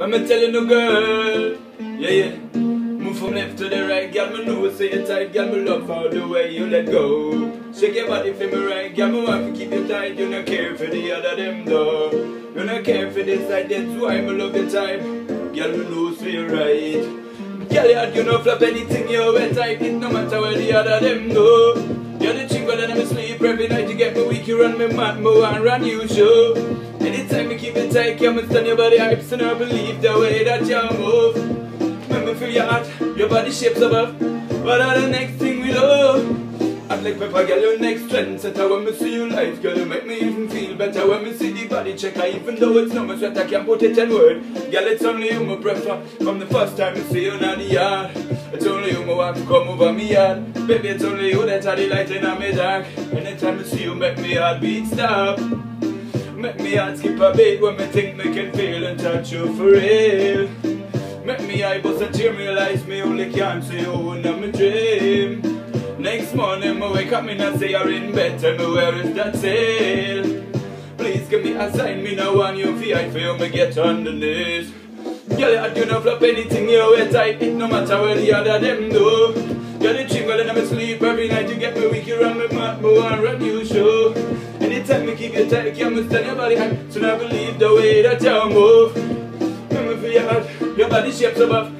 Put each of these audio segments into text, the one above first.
Mama telling no girl, yeah, yeah. Move from left to the right, girl, me know say you tight, girl, me love all the way you let go. Shake your body for me right, girl, me want to keep you tight. You don't care for the other them though. You don't care for this side, that's why me love your type. Girl, me know say you right. Girl, you hot, you no flop anything, you wet tight. It no matter where the other them go. You're the chick that I'm asleep every night. You get me weak, you run me mad, me want run you show. Anytime you keep it tight, come and stand your body hype, so now believe the way that you move. Make me feel your heart, your body shapes above. What are the next thing we love? Act like pepper, girl, your next trend set. I want me see you live, girl, you make me even feel better when me see the body check. I even though it's not much that I can put it in word. Girl, it's only you my prefer. From the first time I see you in the yard, it's only you my want to come over me yard. Baby, it's only you that are the light in my dark. Anytime I see you, make me heartbeat stop. Make me heart skip a beat when me think me can feel and touch you for real. Make me eyeballs and tear realize me only can't see you in my dream. Next morning, I wake up and say you're in bed. Tell me where is that sail? Please give me a sign, me no want you fi hide for you, me get underneath. Girl, I do not flop anything, you wet tight. It no matter where the other them go. You're the chick when I'm sleep every night. You get me weak, you run me mad, me want run you show. Anytime me keep you tight, you must stand your body high. So now believe the way that you move. Make me feel your heart, your body shapes above.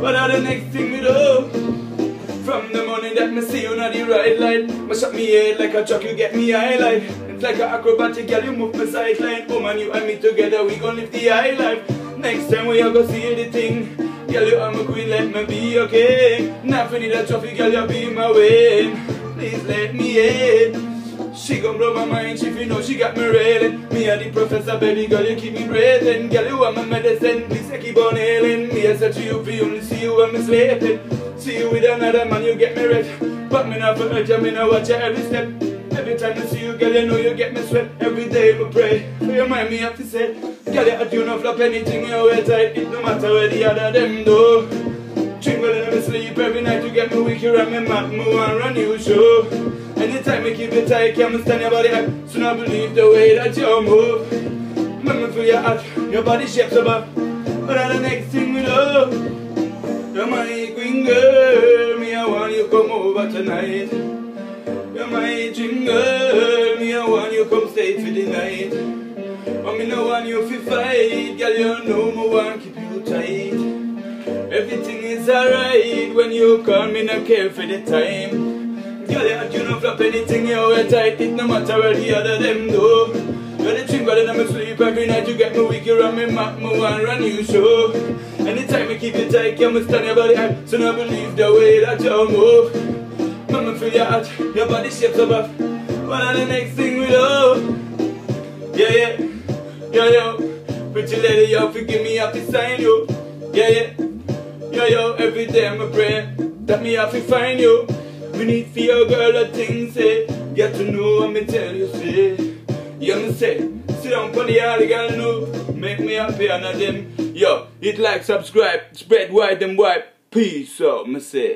What are the next thing we do? From the morning that me see you na the right light, me shut me head like a truck, you get me highlight. It's like an acrobatic girl, you move me sideline. Oh man, you and me together, we gon' live the high life. Next time we a go see the thing, girl, you are my queen, let me be okay. Nothing in that trophy, girl, you be my way. Please let me in. She gon' blow my mind, she feel know she got me railing. Me and the professor, baby girl, you keep me breathing. Girl, you are my medicine, please I keep on hailing. Me I said to you, we only see you when me sleeping. See you with another man, you get me red. But me not for urge, me not watch your every step. Every time I see you, girl, you know you get me sweat. Every day me pray, you remind me of to say, girl, you do not flop anything, you wet tight. It no matter where the other them do. Trinkle in me sleep every night, you get me weak, you run me mad, me want run you show. Anytime I keep it tight, can't stand your body hype. So now believe the way that you move. Make me feel your heart, your body shapes above. But all the next thing we do. You're my queen girl, me I want you come over tonight. You're my dream girl, me I want you come stay for the night. But me no want you fi fight, girl you know me want keep you tight. Everything is alright when you call me, no care for the time. Girl you do not flop anything, you wet tight, it no matter where the other them do. You're the dream girl and I'm sleep every night, you get me weak, you run me mad, me want run you show. Anytime I keep you tight, you must stand your body high. So now believe the way that you move. Mama feel your heart, your body shapes above. What are the next thing we do? Yeah, yeah, yo, yo. Pretty lady, yo, forgive me, I feel sign you. Yeah, yeah, yo, yo. Every day I'm a prayer that me I feel find you. We need for your girl a thing, say. Get to know what me tell you, say. You me say, sit down for the alley, girl, no. Make me happy and them. Yo, hit like, subscribe, spread wide and wide. Peace out, me say.